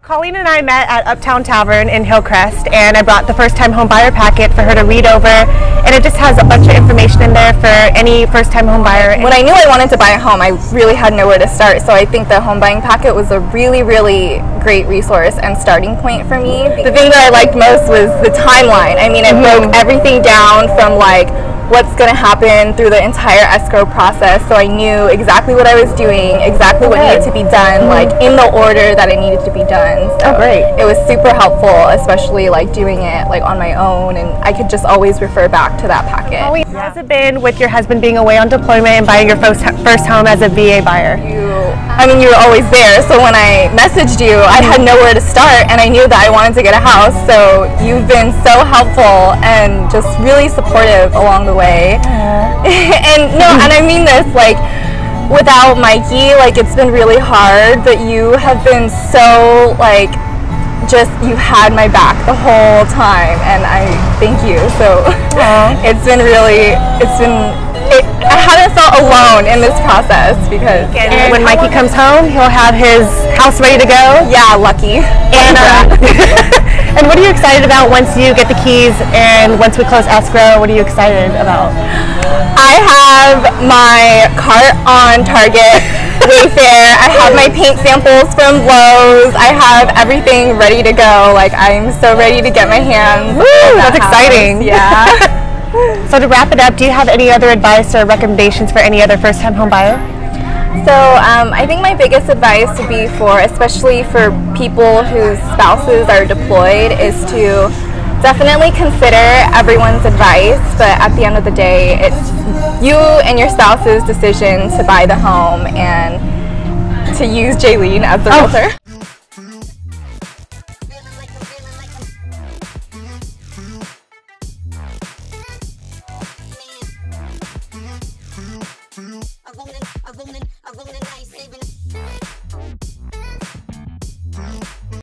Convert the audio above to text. Colleen and I met at Uptown Tavern in Hillcrest, and I brought the first-time home buyer packet for her to read over, and it just has a bunch of information in there for any first-time home buyer. When I knew I wanted to buy a home, I really had nowhere to start, so I think the home buying packet was a really, really great resource and starting point for me. The thing that I liked most was the timeline. I mean, it broke everything down from like what's going to happen through the entire escrow process, so I knew exactly what I was doing, exactly what needed to be done, like in the order that it needed to be done. So it was super helpful, especially like doing it like on my own, and I could just always refer back to that packet. How has it been with your husband being away on deployment and buying your first home as a VA buyer? I mean, you were always there, so when I messaged you, I had nowhere to start, and I knew that I wanted to get a house, so you've been so helpful and just really supportive along the way. And I mean this, like, without Mikey, like, it's been really hard, but you have been so, like, just, you've had my back the whole time, and I thank you, so it's been really, I haven't felt alone in this process because and when Mikey comes home, he'll have his house ready to go. Yeah, lucky. And, and what are you excited about once you get the keys and once we close escrow? What are you excited about? I have my cart on Target, Wayfair. I have my paint samples from Lowe's. I have everything ready to go. Like, I'm so ready to get my hands. Woo, that's exciting. Yeah. So to wrap it up, do you have any other advice or recommendations for any other first-time home buyer? So I think my biggest advice would be for, especially for people whose spouses are deployed, is to definitely consider everyone's advice, but at the end of the day, it's you and your spouse's decision to buy the home and to use Jaylene as the realtor.